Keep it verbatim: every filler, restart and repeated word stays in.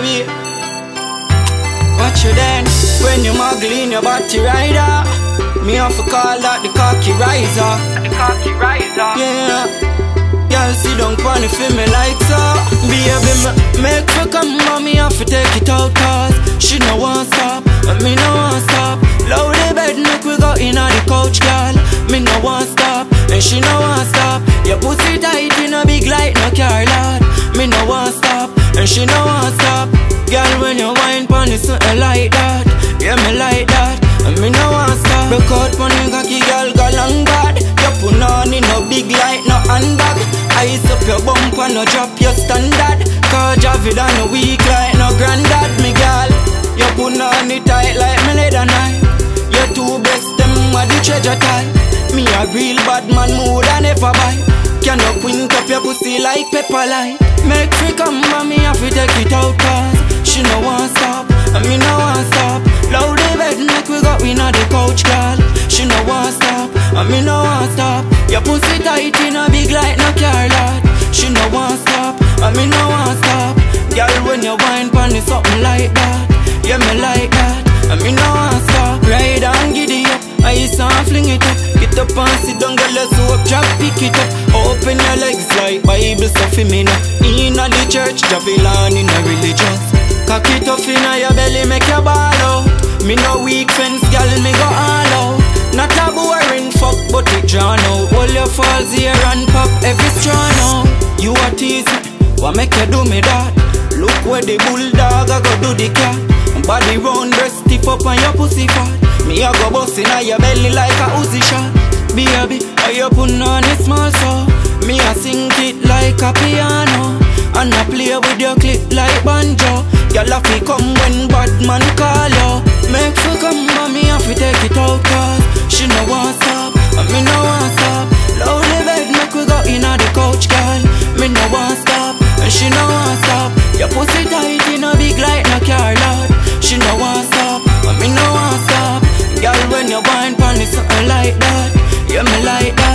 baby. Watch you dance when you're muggling your body rider. Me off a call that the cocky riser. The cocky riser. Yeah, y'all see don't funny for me like so. Baby, make me come on me off to take it out cause she no want stop, but me no want stop. Loaded bed make we go in on the couch, girl. Me no want stop, and she no want stop. Your pussy tight in a big light, no care lad. Me no want stop, and she no want stop. Girl, when you wine pon it, something like that. Yeah, me like that, and me no want stop. Broke out pon you cocky, girl, go long bad. You put on in no big light, no handbag. Ice up your bump and no drop your standard. Cause Javid on a weak like no granddad, me girl. You put on it tight like me lead and I. Your two best them are the treasure tie. Me a real bad man, more than ever buy. Can you print up your pussy like pepper light? Make me come, mommy, have to take it out cause she no want stop, and me no want stop. Loud the bed make we go in on the couch, girl. She no want stop, and me no want stop. Your pussy tight in a big light, no care lot. She no want stop, and me no want stop. Girl, when you wine pon it, something like that. Yeah, me like that, and me no want stop. Ride and giddy up, ice and fling it up. Get up and sit down, girl, let's up, drop, pick it up. Open your legs like Bible stuff in me now. In a the church, Javelin in a religious. Cock it up in a your belly, make your ball out. Me no weak fence, girl, me go all out. Not a boring fuck, but it drawn out. All your falls here and pop every straw now. You are teasing, what make you do me that? Look where the bulldog a go do the cat. Body round, breast stiff up and your pussy fat. Me a go bust in a your belly like a Uzi shot. Baby, how you put on it small so? Me a sing it like a piano. And I play with your clip like banjo. Your laughy come when bad man call you. Make you come on me if you take it out cause she no want stop, and me no want stop. Lonely bed make we go in on the couch, girl. Me no want stop, and she no want stop. Your pussy tight in a big light, no care lot. She no want stop, and me no want stop. Girl, when you wine pon it, something like that. Yeah, me like that.